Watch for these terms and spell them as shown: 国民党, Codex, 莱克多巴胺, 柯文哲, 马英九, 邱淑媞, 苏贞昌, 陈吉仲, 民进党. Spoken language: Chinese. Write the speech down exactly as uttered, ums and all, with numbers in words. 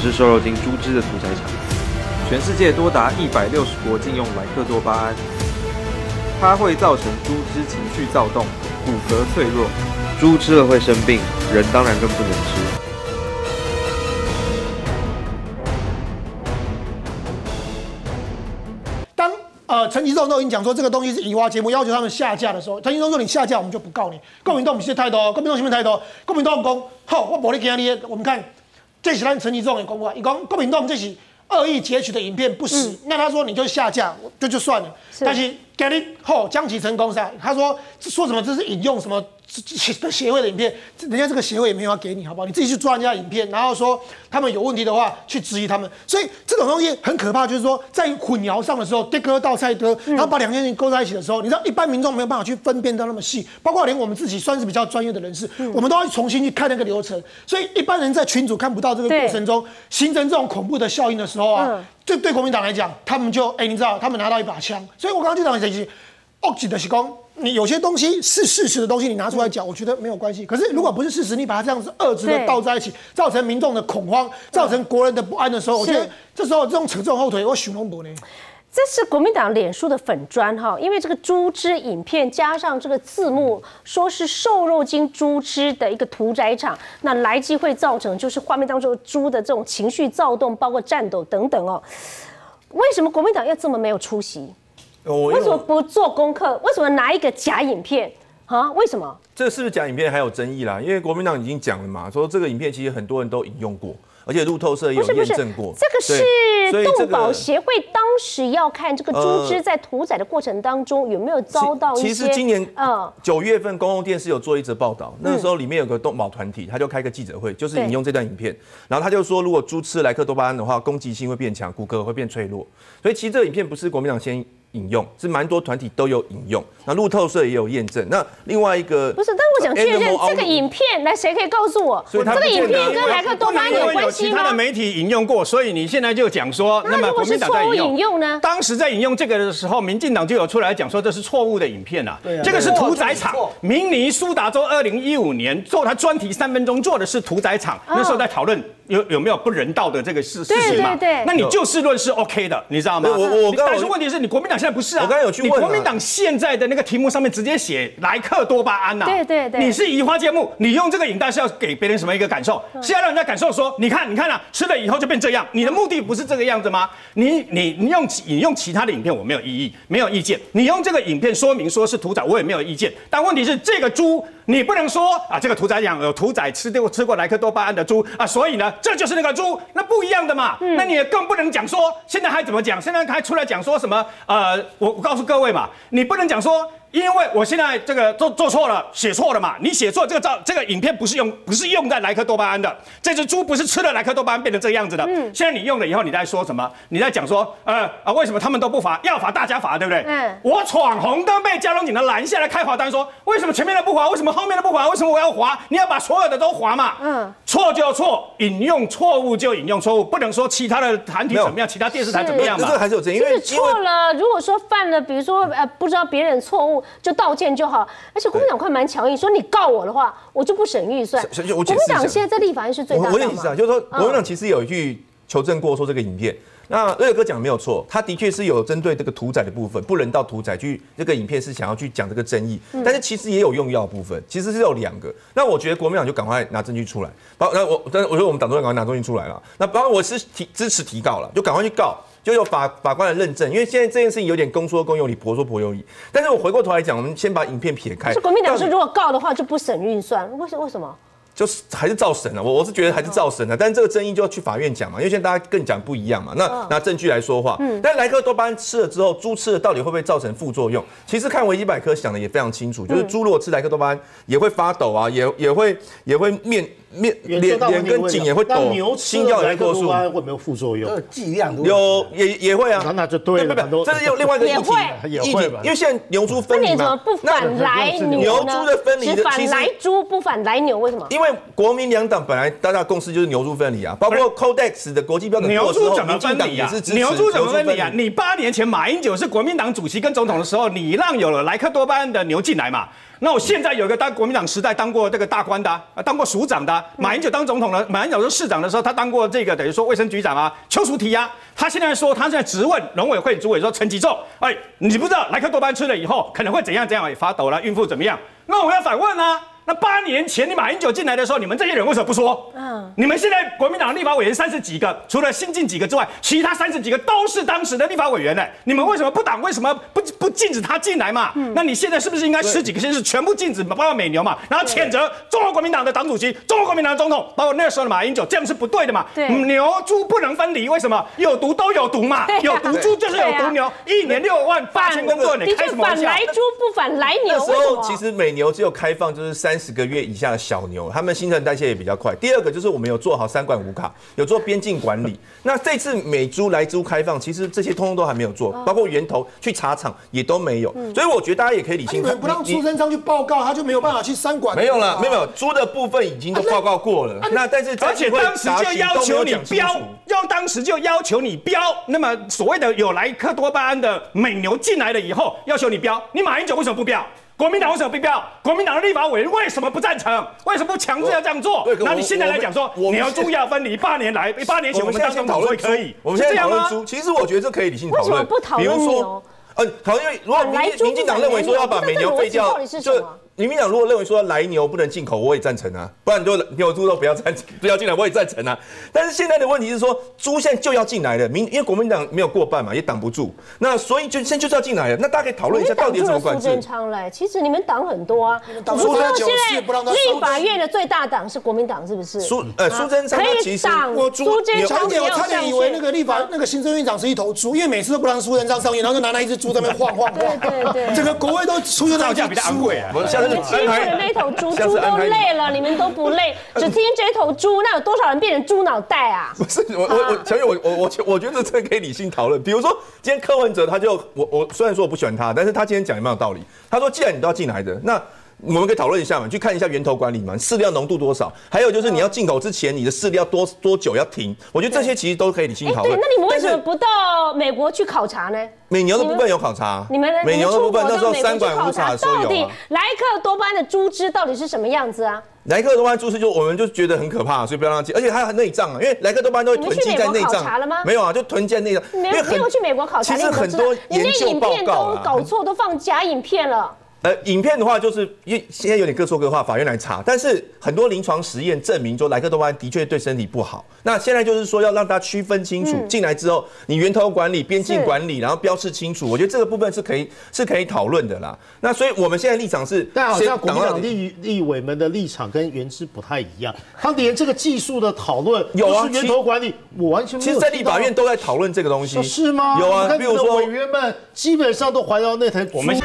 这是瘦肉精猪只的屠宰场，全世界多达一百六十国禁用莱克多巴胺，它会造成猪只情绪躁动、骨骼脆弱，猪吃了会生病，人当然更不能吃。 呃，陈吉仲都已经讲说这个东西是移花接木，要求他们下架的时候，陈吉仲说你下架我们就不告你。国民党不是态度，国民党什么态度？国民党讲好，我无咧惊你。我们看，这是咱陈吉仲的讲法，伊讲国民党这是恶意截取的影片不实，嗯、那他说你就下架，就就算了。是但是今日好将其成功噻，他说说什么这是引用什么协会的影片，人家这个协会也没有要给你，好不好？你自己去抓人家影片，然后说他们有问题的话，去质疑他们。所以这种东西很可怕，就是说在混淆上的时候，对哥到赛哥，然后把两件事情勾在一起的时候，你知道一般民众没有办法去分辨到那么细，包括连我们自己算是比较专业的人士，嗯、我们都要重新去看那个流程。所以一般人在群组看不到这个过程中形成这种恐怖的效应的时候啊，嗯、这对国民党来讲，他们就哎、欸，你知道，他们拿到一把枪。所以我刚刚就讲这些。 恶极的是讲，你有些东西是事实的东西，你拿出来讲，我觉得没有关系。可是如果不是事实，你把它这样子恶质的倒在一起，造成民众的恐慌，造成国人的不安的时候，我觉得这时候这种扯这种后腿，我熊龙博呢。 这是国民党脸书的粉专哈，因为这个猪只影片加上这个字幕，说是瘦肉精猪只的一个屠宰场，那来机会造成就是画面当中猪的这种情绪躁动，包括战斗等等哦。为什么国民党要这么没有出息？ 为什么不做功课？为什么拿一个假影片？啊，为什么？这是不是假影片还有争议啦？因为国民党已经讲了嘛，说这个影片其实很多人都引用过，而且路透社也有验证过。不是不是，这个是动保协会当时要看这个猪只在屠宰的过程当中有没有遭到一些。其实今年呃九月份公共电视有做一则报道，嗯、那个时候里面有个动保团体，他就开个记者会，就是引用这段影片，然后他就说，如果猪吃莱克多巴胺的话，攻击性会变强，骨骼会变脆弱。所以其实这个影片不是国民党先。 引用是蛮多团体都有引用，那路透社也有验证。那另外一个不是，但我想确认这个影片，来谁可以告诉我？这个影片跟莱克多巴胺有关系吗？其他的媒体引用过，所以你现在就讲说，那么国民党在引用呢？当时在引用这个的时候，民进党就有出来讲说这是错误的影片啊，这个是屠宰场。明尼苏达州二零一五年做他专题三分钟做的是屠宰场，那时候在讨论。 有有没有不人道的这个事事情嘛？对对对，那你就事论事 ，OK 的，你知道吗？我我但是问题是你国民党现在不是啊？我刚才有去问，你国民党现在的那个题目上面直接写莱克多巴胺呐、啊。对对对，你是移花接木，你用这个影带是要给别人什么一个感受？是要让人家感受说，你看你看啊，吃了以后就变这样，你的目的不是这个样子吗？你你你用引用其他的影片我没有异议，没有意见，你用这个影片说明说是屠宰我也没有意见，但问题是这个猪你不能说啊，这个屠宰场有屠宰吃过吃过莱克多巴胺的猪啊，所以呢。 这就是那个猪，那不一样的嘛。嗯、那你也更不能讲说，现在还怎么讲？现在还出来讲说什么？呃，我我告诉各位嘛，你不能讲说，因为我现在这个做做错了，写错了嘛。你写错这个照这个影片不是用不是用在莱克多巴胺的，这只猪不是吃了莱克多巴胺变成这样子的。嗯、现在你用了以后，你在说什么？你在讲说，呃啊，为什么他们都不罚？要罚大家罚，对不对？嗯、我闯红灯被交通警察拦下来开罚单说，说为什么前面的不罚？为什么后面的不罚？为什么我要罚？你要把所有的都罚嘛。嗯，错就错，引。 用错误就引用错误，不能说其他的团体怎么样，其他电视台怎么样嘛？这个还是有争议，因为错了。如果说犯了，比如说呃，不知道别人错误就道歉就好。而且国民党快蛮强硬，说你告我的话，我就不审预算。国民党现在在立法院是最大的。我的意思啊，就是说国民党其实有一句求证过，说这个影片。 那瑞哥讲没有错，他的确是有针对这个屠宰的部分，不人道屠宰去这个影片是想要去讲这个争议，嗯、但是其实也有用药部分，其实是有两个。那我觉得国民党就赶快拿证据出来，包那我，但我觉得我们党中央赶快拿证据出来了。那包括我是提支持提告了，就赶快去告，就有法法官的认证，因为现在这件事情有点公说公有理，婆说婆有理。但是我回过头来讲，我们先把影片撇开。是国民党是如果告的话就不审预算，为什为什么？ 就是还是造神了、啊，我我是觉得还是造神了、啊，但是这个争议就要去法院讲嘛，因为现在大家更讲不一样嘛。那拿证据来说话，嗯、但莱克多巴胺吃了之后，猪吃了到底会不会造成副作用？其实看维基百科想的也非常清楚，就是猪如果吃莱克多巴胺也会发抖啊，也也会也会面面脸脸跟颈也会抖，心跳也会过速，会没有副作用？剂量有也也会啊，那就对了，这是有另外一个议题，也会因为现在牛猪分离嘛，那牛猪的分离只反来猪不反来牛，为什么？因为 国民两党本来大家共识就是牛猪分离啊，包括 Codex 的国际标准。牛猪怎么分离啊？牛猪怎么分离啊？你八年前马英九是国民党主席跟总统的时候，你让有了莱克多巴胺的牛进来嘛？那我现在有一个当国民党时代当过这个大官的、啊，当过署长的、啊，啊。马英九当总统了，马英九当市长的时候，他当过这个等于说卫生局长啊，邱淑媞啊。他现在说，他现在质问农委会主委说陈吉仲，哎，你不知道莱克多巴胺吃了以后可能会怎样怎样，哎，发抖了，孕妇怎么样？那我要反问啊。 那八年前你马英九进来的时候，你们这些人为什么不说？嗯，你们现在国民党立法委员三十几个，除了新进几个之外，其他三十几个都是当时的立法委员呢。你们为什么不挡？为什么不不禁止他进来嘛？嗯、那你现在是不是应该十几个县市全部禁止，包括美牛嘛？然后谴责中国国民党的党主席、中国国民党的总统，包括那时候的马英九，这样是不对的嘛？对，牛猪不能分离，为什么？有毒都有毒嘛，有毒猪就是有毒牛，啊、一年六万八千公吨，你开什么玩笑？反来猪不反来牛。那时候其实美牛只有开放就是三 十个月以下的小牛，他们新陈代谢也比较快。第二个就是我们有做好三管五卡，有做边境管理。那这次美猪、莱猪开放，其实这些通通都还没有做，包括源头去查厂也都没有。所以我觉得大家也可以理性看。你不让出生商去报告，他就没有办法去三管。没有了，没有猪的部分已经都报告过了。那但是而且当时就要求你标，要当时就要求你标。那么所谓的有莱克多巴胺的美牛进来了以后，要求你标，你马英九为什么不标？ 国民党为什么不标？国民党的立法委员为什么不赞成？为什么不强制要这样做？那你现在来讲说，牛猪要分离，八年来，八年前我们当中讨论可以，我们现在讨论猪，其实我觉得这可以理性讨论。为什么不讨论牛？呃，讨论因为如果民民进党认为说要把美牛废掉，就民进党如果认为说来牛不能进口，我也赞成啊，不然就牛猪都不要赞成，不要进来，我也赞成啊。但是现在的问题是说，猪现在就要进来了，民因为国民党没有过半嘛，也挡不住，那所以就现在就是要进来了。那大家可以讨论一下到底怎么管制。其实你们党很多啊，我知道现在立法院的最大党是国民党，是不是？苏呃苏贞昌其实我苏贞昌，我差点以为那个立法那个行政院长是一头猪，因为每次都不让苏贞昌上去，然后就拿那一只猪在那晃晃晃，对对对，整个国会都出现吵架比较昂贵啊。 欺负了那头猪，猪都累了，你们都不累，只听这头猪，那有多少人变成猪脑袋啊？不是我我我，小雨我我我我觉得这可以理性讨论。比如说，今天柯文哲他就我我虽然说我不喜欢他，但是他今天讲也蛮有道理。他说，既然你都要进来的，那 我们可以讨论一下嘛，去看一下源头管理嘛，饲料浓度多少，还有就是你要进口之前，你的饲料多多久要停？我觉得这些其实都可以理性讨论。对，那你们为什么不到美国去考察呢？美牛的部分有考察，你们美牛的部分那时候三管五卡的时候有。到底莱克多巴胺的猪只到底是什么样子啊？ 莱克多巴胺注射就我们就觉得很可怕，所以不要让它进，而且它很内脏啊，因为莱克多巴胺都会囤积在内脏。没有啊，就囤积在内脏。没有，没有去美国考察，其实很多研究报告都搞错，都放假影片了。 呃，影片的话，就是因为现在有点各说各话，法院来查。但是很多临床实验证明说，莱克多巴胺的确对身体不好。那现在就是说，要让大家区分清楚，进、嗯、来之后，你源头管理、边境管理，然后标示清楚。我觉得这个部分是可以是可以讨论的啦。那所以我们现在立场是，但好像国民党立立委们的立场跟原知不太一样，他连这个技术的讨论，有啊，源头管理，我完全没有。其实，在立法院都在讨论这个东西，是吗？有啊，比如说委员们基本上都环绕那台。我们。